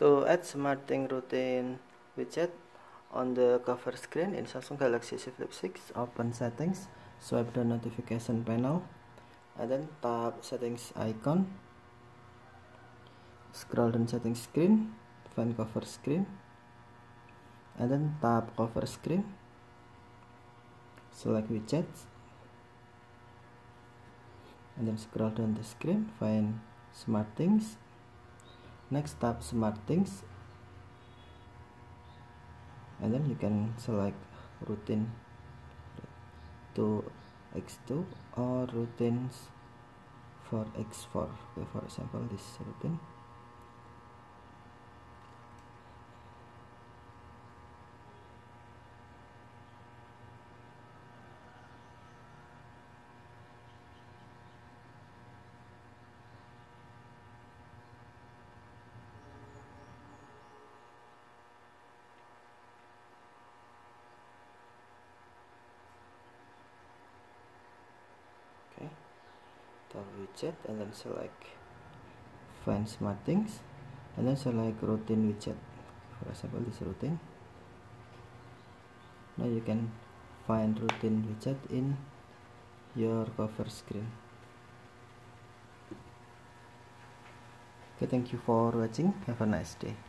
To add SmartThings routine widget on the cover screen in Samsung Galaxy Z Flip 6, open settings, swipe the notification panel, and then tap settings icon, scroll down settings screen, find cover screen, and then tap cover screen, select widgets, and then scroll down the screen, find SmartThings, next tap SmartThings, and then you can select routine to X2 or routines for X4. Okay, for example this routine. Tap widget and then select find SmartThings and then select routine widget. For example this routine. Now you can find routine widget in your cover screen. Okay, thank you for watching. Have a nice day.